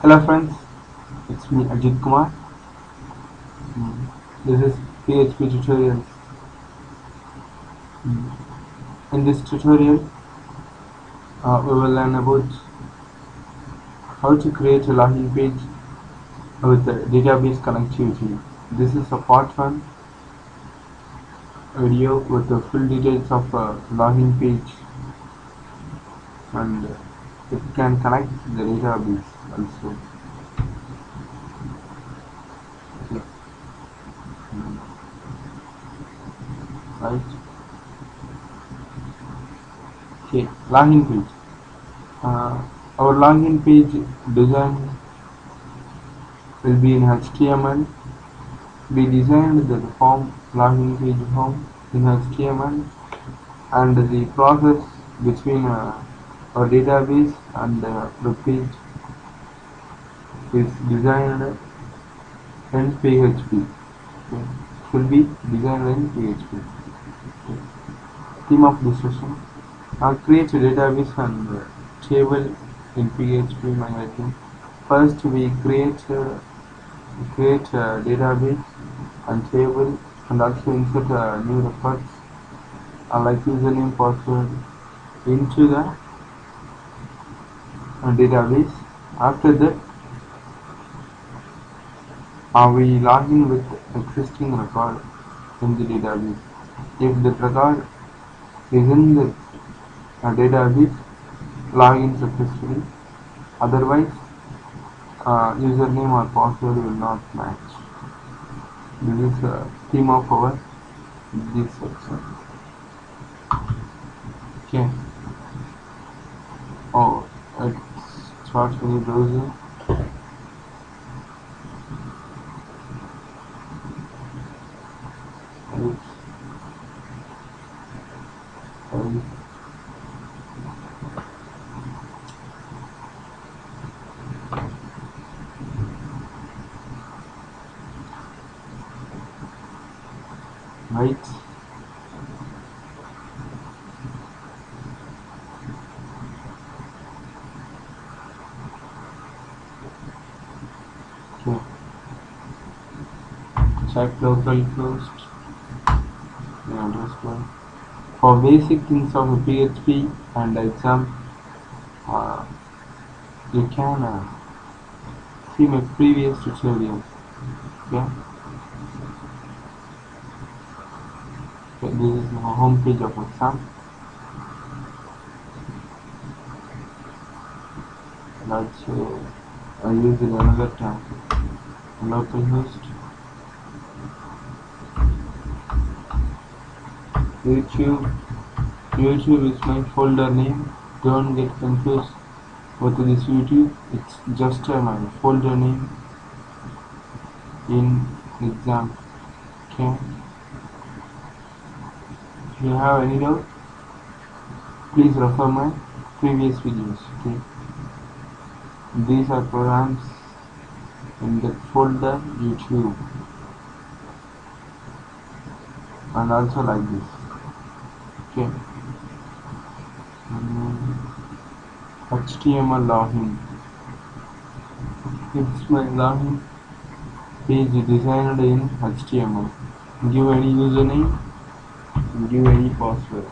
Hello friends, it's me Ajit Kumar. This is PHP tutorials. In this tutorial we will learn about how to create a login page with the database connectivity. This is a part 1 video with the full details of login page and it can connect the database also. Okay. Right. Okay, login page. Our login page design will be in HTML. We designed the form, login page form in HTML, and the process between our database and the page is designed in PHP. Okay. It will be designed in PHP. Okay. Theme of discussion: I'll create a database and table in phpMyAdmin. First, we create a database and table, and also insert a new records like username, password into the database. After that, we log in with existing record in the database. If the record is in the database, log in successfully. Otherwise, username or password will not match. This is the theme of our this section. Okay. Oh, start with the browser. Right. Okay. Check localhost. For basic things of PHP and exam, you can see my previous tutorial. Okay. This is the home page of exam. Let's use it another time. Localhost, YouTube is my folder name. Don't get confused with this YouTube. It's just my folder name in exam. Okay. If you have any doubt, please refer my previous videos. Okay. These are programs in the folder YouTube and also like this. Okay. HTML login. It's my login page designed in HTML. Give any username, give any password.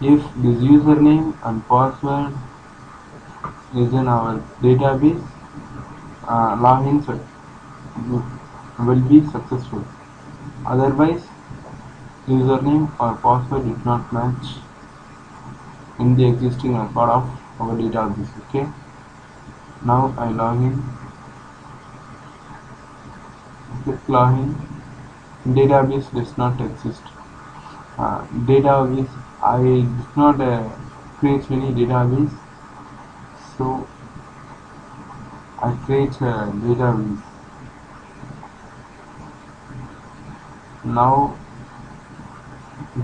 If this username and password is in our database, login will be successful. Otherwise, username or password did not match in the existing record of our database. Okay. Now I log in. Click login. Database does not exist. Database, I did not create any database, so I create a database. Now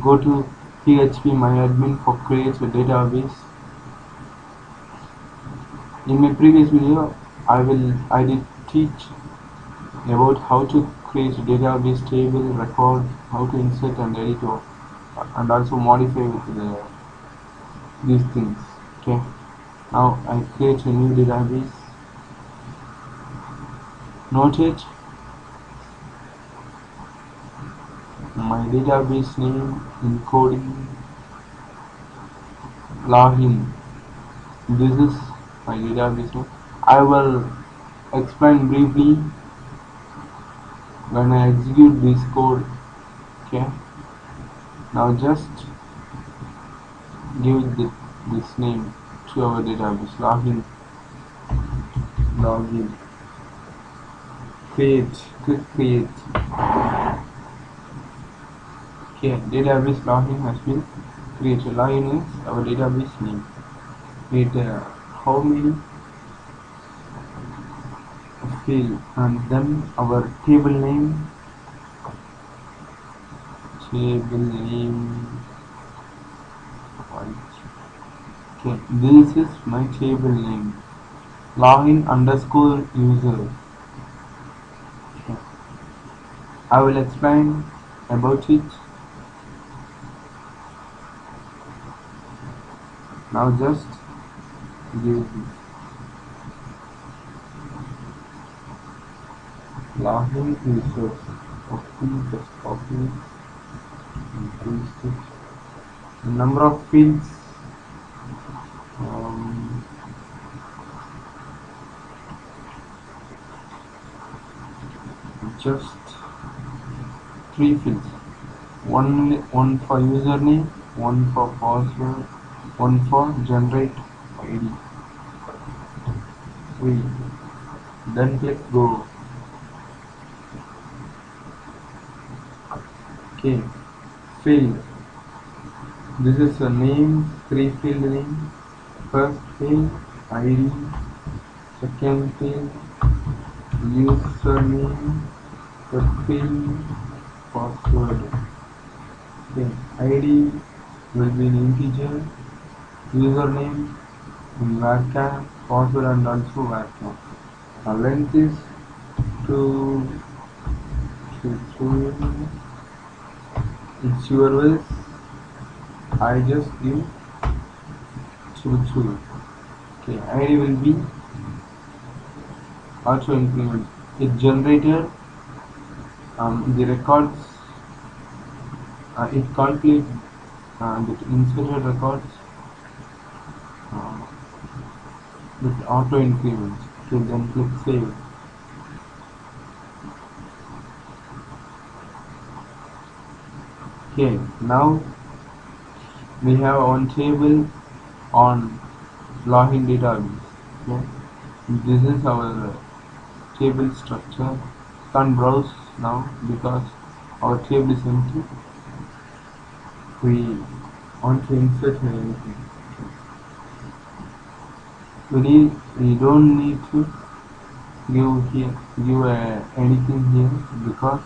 go to phpMyAdmin for create a database. In my previous video, I did teach about how to create a database table, record, how to insert and edit and also modify with these things. Okay, how I create a new database. Note it, my database name, encoding, login. This is my database name. I will explain briefly when I execute this code. Okay, now just give it this name to our database, login. Click create. Okay, database login has been created. Login is our database name. Create how many field, and then our table name. Okay, this is my table name, login_user. Okay, I will explain about it. Now just use login user. Copy and paste it. The number of fields, just 3 fields, one for username, one for password, one for generate ID. Then click go. Okay, field. This is a name, 3 field name, first field, ID, second field, username, third field, password. Okay, ID will be an integer, username in varchar, password and also varchar. Now length is 2 to 3. It's your will. I just give 2. Okay, ID will be auto increment. It generated the records. It calculates the inserted records with auto increment. Okay, then click save. Okay, now we have one table on login database. Okay. This is our table structure. Can't browse now because our table is empty. We want to insert anything. We don't need to give anything here because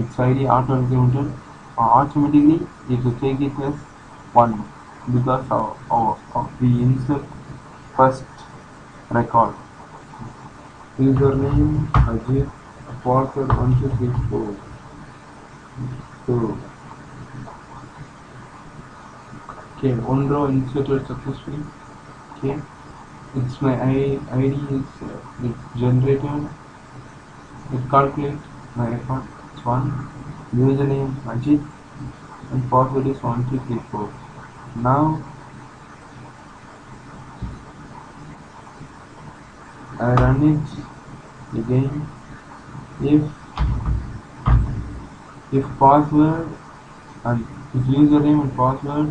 its ID auto incremented. Automatically it will take it as 1 because of the insert first record. Username Ajit, password 1234. So okay, one row inserted successfully. Okay, it's my ID is it's generated. It calculates my record. It's 1. Username Ajit and password is 1234. Now I run it again. If password and if username and password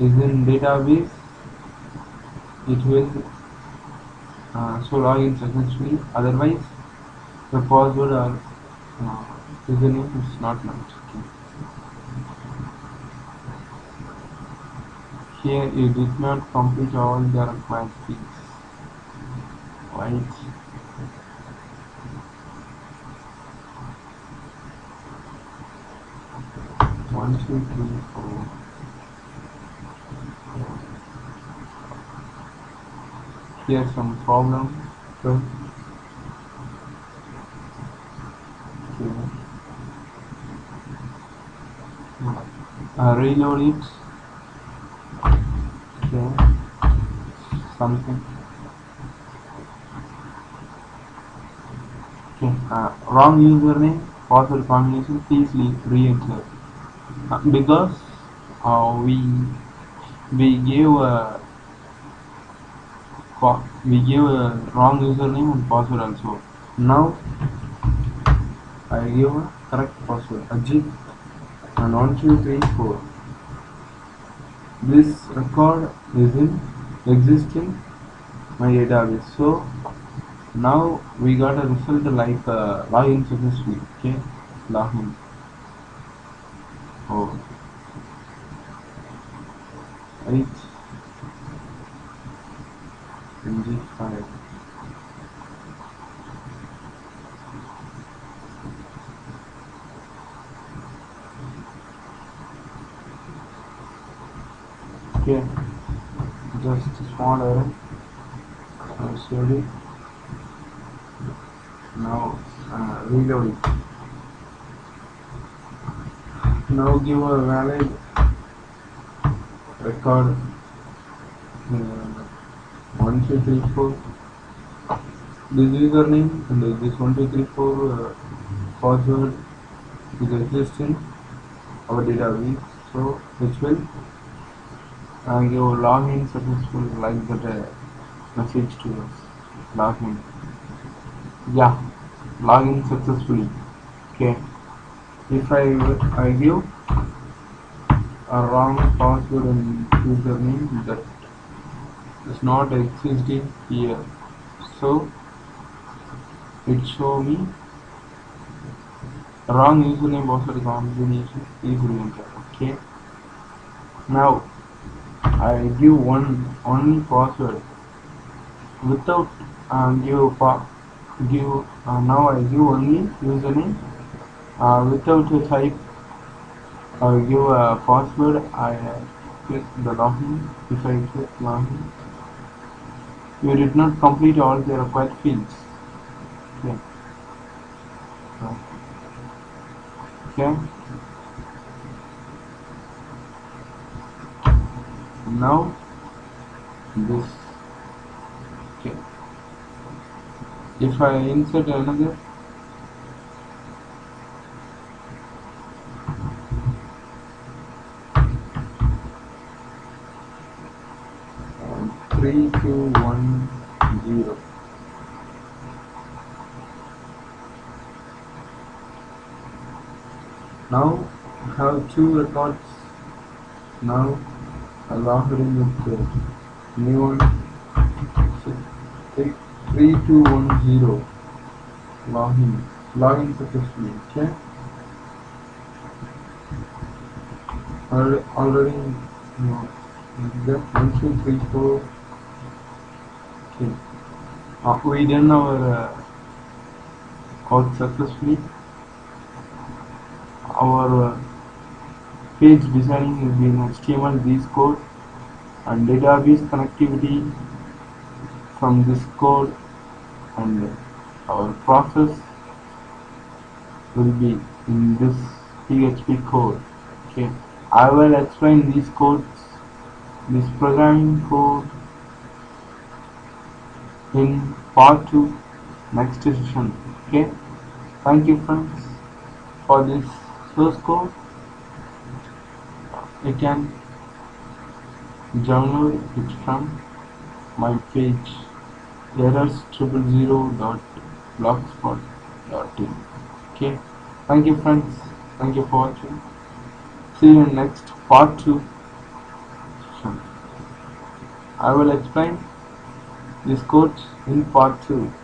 is in database, it will so login successfully. Otherwise, the password or username is not matched. Here you did not complete all the required fields. Right? One, two, three, four. Here's some problem. So, okay. Reload it. something. Okay, wrong username, password combination, please re-enter. Because we gave a wrong username and password also. Now I give a correct password, Ajit, and 1234. This record is in existing my database. So now we got a result like login successfully. Okay, login. Oh, right. ng5. Okay, just a small error. Sorry. Now reload it. Now give a valid record 1234. This username and this 1234 password is existing our database, so which will give login successful like that message to us. Login. Yeah, login successfully. Okay. If I give a wrong password and username that is not existing here, so it show me wrong username password combination is re-enter. Okay. Now I give one only password without now I give only username. Without a type, I will give a password. I click the login. If I click login, you did not complete all the required fields. Okay. Okay. Now this. Okay. If I insert another. Now I have two records. Now I log in with the new one. 3210 login. Login successfully. Okay. Already no. That 1234. Okay. We done our code successfully. Our page designing is in HTML, this code, and database connectivity from this code, and our process will be in this PHP code. Okay, I will explain these codes, this programming code, in part 2 next session. Okay, thank you friends for this. Source code you can download it from my page errors000.blogspot.in. Okay, thank you friends, thank you for watching. See you in next part 2. I will explain this code in part 2.